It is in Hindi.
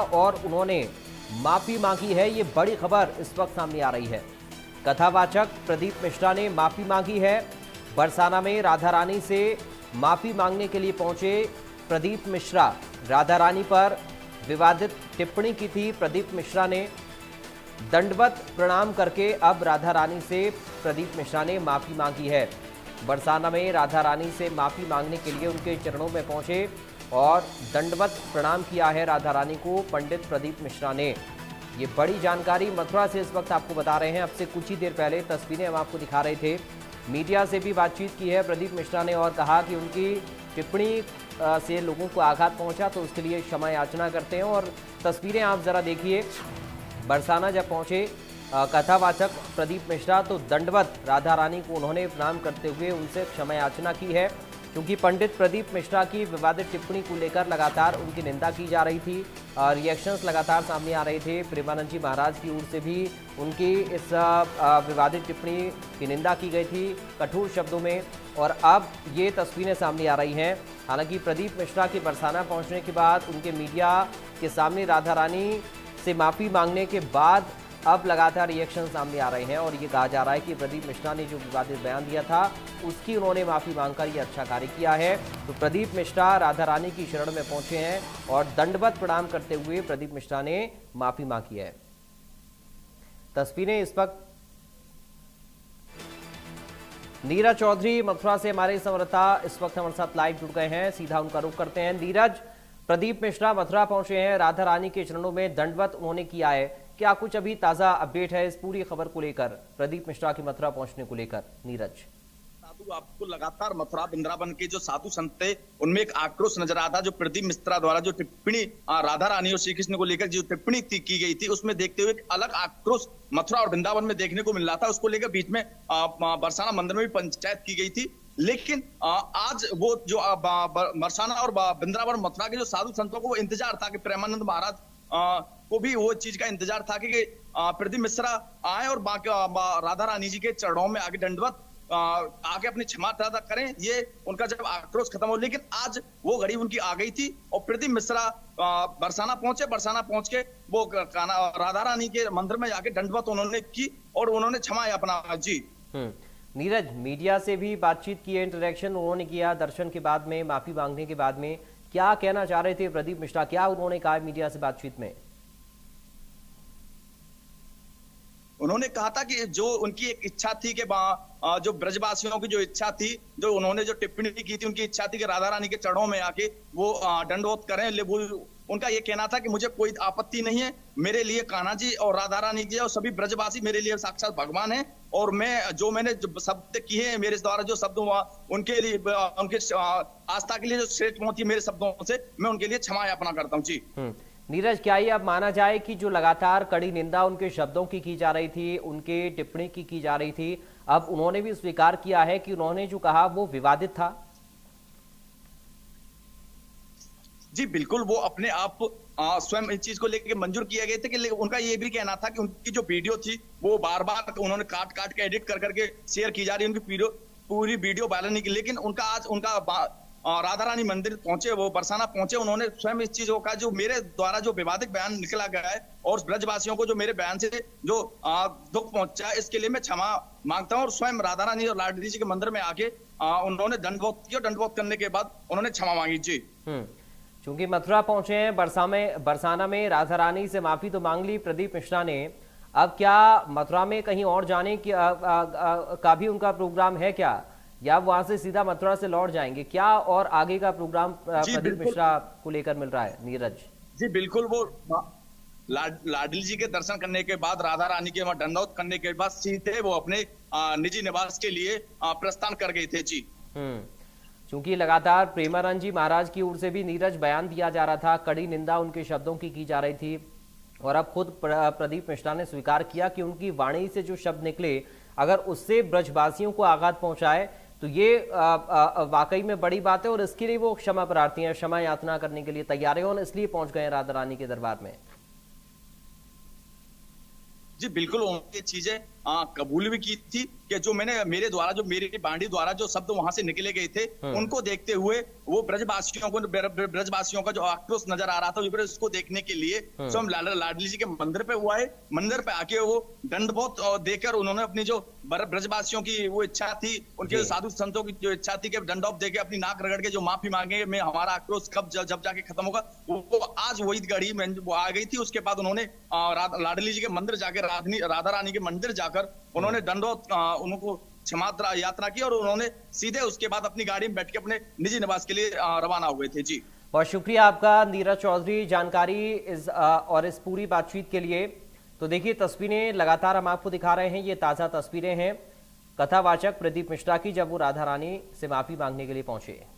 और उन्होंने माफी मांगी है। ये बड़ी खबर इस वक्त सामने आ रही है। कथावाचक प्रदीप मिश्रा ने माफी मांगी है। बरसाना में राधा रानी से माफी मांगने के लिए पहुंचे प्रदीप मिश्रा। राधा रानी पर विवादित टिप्पणी की थी प्रदीप मिश्रा ने। दंडवत प्रणाम करके अब राधा रानी से प्रदीप मिश्रा ने माफी मांगी है। बरसाना में राधा रानी से माफी मांगने के लिए उनके चरणों में पहुंचे और दंडवत प्रणाम किया है राधा रानी को पंडित प्रदीप मिश्रा ने। ये बड़ी जानकारी मथुरा से इस वक्त आपको बता रहे हैं। अब से कुछ ही देर पहले तस्वीरें हम आपको दिखा रहे थे। मीडिया से भी बातचीत की है प्रदीप मिश्रा ने और कहा कि उनकी टिप्पणी से लोगों को आघात पहुंचा तो उसके लिए क्षमा याचना करते हैं। और तस्वीरें आप ज़रा देखिए। बरसाना जब पहुँचे कथावाचक प्रदीप मिश्रा तो दंडवत राधा रानी को उन्होंने प्रणाम करते हुए उनसे क्षमा याचना की है, क्योंकि पंडित प्रदीप मिश्रा की विवादित टिप्पणी को लेकर लगातार उनकी निंदा की जा रही थी। रिएक्शंस लगातार सामने आ रहे थे। प्रेमानंद जी महाराज की ओर से भी उनकी इस विवादित टिप्पणी की निंदा की गई थी कठोर शब्दों में, और अब ये तस्वीरें सामने आ रही हैं। हालांकि प्रदीप मिश्रा के बरसाना पहुंचने के बाद, उनके मीडिया के सामने राधा रानी से माफ़ी मांगने के बाद अब लगातार रिएक्शन सामने आ रहे हैं। और ये कहा जा रहा है कि प्रदीप मिश्रा ने जो विवादित बयान दिया था उसकी उन्होंने माफ़ी मांगकर ये अच्छा कार्य किया है। तो प्रदीप मिश्रा राधा रानी की शरण में पहुंचे हैं और दंडवत प्रणाम करते हुए प्रदीप मिश्रा ने माफ़ी मांगी है। तस्वीरें इस वक्त नीरज चौधरी मथुरा से हमारे संवाददाता इस वक्त हमारे साथ लाइव जुड़ गए हैं। सीधा उनका रुख करते हैं। नीरज, प्रदीप मिश्रा मथुरा पहुंचे हैं, राधा रानी के चरणों में दंडवत उन्होंने किया है। क्या कुछ अभी ताजा अपडेट है इस पूरी खबर को लेकर, प्रदीप मिश्रा की मथुरा पहुंचने को लेकर? नीरज, साधु आपको लगातार मथुरा वृंदावन के जो साधु संत थे उनमें एक आक्रोश नजर आता, जो प्रदीप मिश्रा द्वारा जो टिप्पणी राधा रानी और श्री कृष्ण को लेकर जो टिप्पणी की गई थी उसमें देखते हुए एक अलग आक्रोश मथुरा और वृंदावन में देखने को मिल रहा था। उसको लेकर बीच में बरसाना मंदिर में भी पंचायत की गई थी, लेकिन आज वो जो बरसाना और वृंदावन मथुरा के जो साधु संतों को वो इंतजार था कि प्रेमानंद महाराज को भी वो चीज का इंतजार था कि प्रदीप मिश्रा आए और बाकी राधा रानी जी के चरणों में आगे दंडवत आगे अपनी क्षमा प्रार्थना करें। ये उनका जब आक्रोश खत्म हो, लेकिन आज वो घड़ी उनकी आ गई थी और प्रदीप मिश्रा बरसाना पहुंचे। बरसाना पहुंच के वो राधा रानी के मंदिर में जाके दंडवत उन्होंने की और उन्होंने क्षमा अपना। जी नीरज, मीडिया से भी बातचीत की है, इंटरेक्शन उन्होंने किया दर्शन के बाद में, माफी मांगने के बाद में। क्या कहना चाह रहे थे प्रदीप मिश्रा, क्या उन्होंने कहा मीडिया से बातचीत में? उन्होंने कहा था कि जो उनकी एक इच्छा थी कि जो ब्रजवासियों की जो इच्छा थी, जो उन्होंने जो टिप्पणी की थी, उनकी इच्छा थी कि राधा रानी के चरणों में आके वो दंडवत करें। उनका ये कहना था कि मुझे कोई आपत्ति नहीं है, मेरे लिए कान्हा जी और राधा रानी जी और सभी ब्रजवासी मेरे लिए साक्षात भगवान है, और मैंने जो शब्द किए हैं, मेरे द्वारा जो शब्द उनके लिए, उनके आस्था के लिए जो श्रेष्ठ पहुंची मेरे शब्दों से, मैं उनके लिए क्षमा याचना करता हूँ। जी नीरज, क्या ये अब माना जाए कि जो लगातार कड़ी निंदा उनके शब्दों की जा रही थी, उनके टिप्पणी की जा रही थी, अब उन्होंने भी स्वीकार किया है कि उन्होंने जो कहा वो विवादित था? जी बिल्कुल, वो अपने आप स्वयं इस चीज को लेकर मंजूर किया गया था कि उनका ये भी कहना था कि उनकी जो वीडियो थी वो बार बार उन्होंने काट काट के एडिट कर करके शेयर की जा रही है, उनकी पूरी वीडियो वायरल नहीं की। लेकिन उनका आज उनका राधा रानी मंदिर पहुंचे, वो बरसाना पहुंचे, उन्होंने स्वयं इस चीजों का जो मेरे द्वारा जो विवादित बयान निकला गया है और ब्रजवासियों को जो मेरे बयान से जो दुख पहुंचा, इसके लिए मैं क्षमा मांगता हूं। और स्वयं राधा रानी और लाडली जी के मंदिर में आके उन्होंने दंडवत किया, दंडवत करने के बाद उन्होंने क्षमा मांगी। जी चूंकि मथुरा पहुंचे हैं, बरसाना में राधा रानी से माफी तो मांग ली प्रदीप मिश्रा ने, अब क्या मथुरा में कहीं और जाने का भी उनका प्रोग्राम है क्या, या वहां से सीधा मथुरा से लौट जाएंगे? क्या और आगे का प्रोग्राम प्रदीप मिश्रा को लेकर मिल रहा है नीरज? जी बिल्कुल, वो लाडली जी के दर्शन करने के बाद, राधा रानी के वहां दंडवत करने के बाद सीधे वो अपने निजी निवास के लिए प्रस्थान कर गए थे। जी क्योंकि लगातार प्रेमानंद जी महाराज की ओर से भी नीरज बयान दिया जा रहा था, कड़ी निंदा उनके शब्दों की जा रही थी, और अब खुद प्रदीप मिश्रा ने स्वीकार किया कि उनकी वाणी से जो शब्द निकले अगर उससे ब्रजवासियों को आघात पहुंचाए तो ये वाकई में बड़ी बात है, और इसके लिए वो क्षमा प्रार्थी हैं, क्षमा याचना करने के लिए तैयार हैं और इसलिए पहुंच गए हैं राधा रानी के दरबार में। जी बिल्कुल, ये चीजें कबूल भी की थी कि जो मैंने मेरे द्वारा जो मेरी बाणी द्वारा जो शब्द वहां से निकले गए थे उनको देखते हुए वो ब्रजवासियों का जो आक्रोश नजर आ रहा था उसको देखने के लिए स्वयं लाडली जी के मंदिर पे हुआ है। मंदिर पे आके वो दंड बहुत देकर उन्होंने अपनी जो ब्रजवासियों की वो इच्छा थी, उनके साधु संतों की जो इच्छा थी कि दंड ऑफ देके अपनी नाक रगड़ के जो माफी मांगे मैं हमारा आक्रोश कब जब जाके खत्म होगा, वो आज वही घड़ी में वो आ गई थी। उसके बाद उन्होंने लाडली जी के मंदिर जाकर राधा रानी के मंदिर जाकर उन्होंने दंडोत उनको क्षमा यात्रा की और उन्होंने सीधे उसके बाद अपनी गाड़ी में बैठ के अपने निजी निवास के लिए रवाना हुए थे। जी बहुत शुक्रिया आपका नीरज चौधरी जानकारी और इस पूरी बातचीत के लिए। तो देखिए तस्वीरें लगातार हम आपको दिखा रहे हैं, ये ताज़ा तस्वीरें हैं कथावाचक प्रदीप मिश्रा की जब वो राधा रानी से माफ़ी मांगने के लिए पहुंचे।